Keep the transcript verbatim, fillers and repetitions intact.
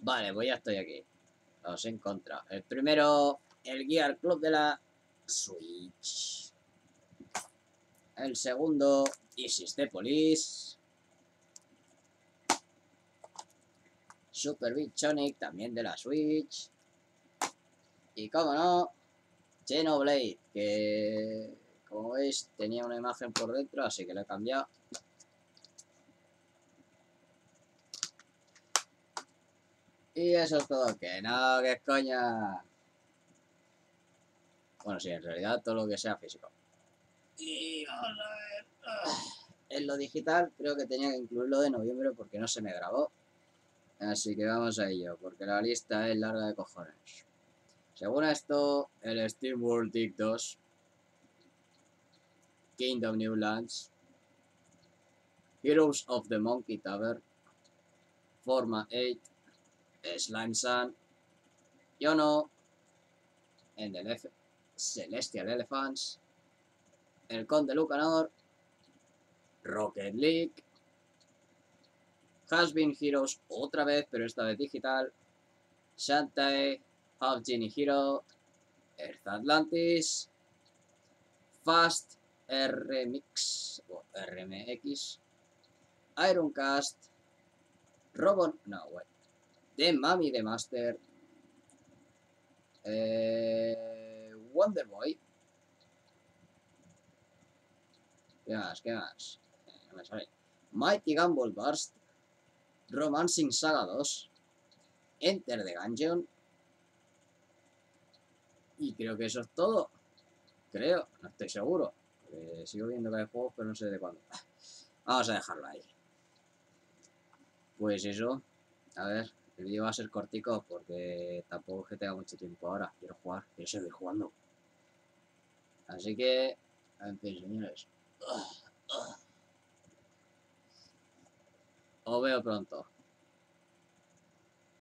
Vale, pues ya estoy aquí. Os he encontrado. El primero, el Gear.Club de la Switch. El segundo, This is the Police. Superbeat Xonic, también de la Switch. Y como no, Xenoblade, que como veis tenía una imagen por dentro, así que la he cambiado. Y eso es todo, que no, que es coña. Bueno, sí, en realidad todo lo que sea físico. Y vamos a ver. En lo digital creo que tenía que incluirlo de noviembre porque no se me grabó. Así que vamos a ello, porque la lista es larga de cojones. Según esto, el SteamWorld Dig dos, Kingdom New Lands, Heroes of the Monkey Tavern, forma eight, Slime-san, Yono and the Celestial Elephants, El Conde Lucanor, Rocket League, Has-Been Heroes otra vez, pero esta vez digital, Shantae, Half-Genie Hero, Earth Atlantis, Fast R M X, o R M X, Ironcast, Robot, no, wait, The Mami de Master, eh, Wonderboy, ¿qué más? ¿Qué más? Eh, no me sale. Mighty Gunvolt Burst, Romancing SaGa dos, Enter the Gungeon. Y creo que eso es todo. Creo, no estoy seguro. Porque sigo viendo que hay juegos, pero no sé de cuándo. Vamos a dejarlo ahí. Pues eso. A ver, el vídeo va a ser cortico porque tampoco es que tenga mucho tiempo ahora. Quiero jugar, quiero seguir jugando. Así que, en fin, señores. Os veo pronto.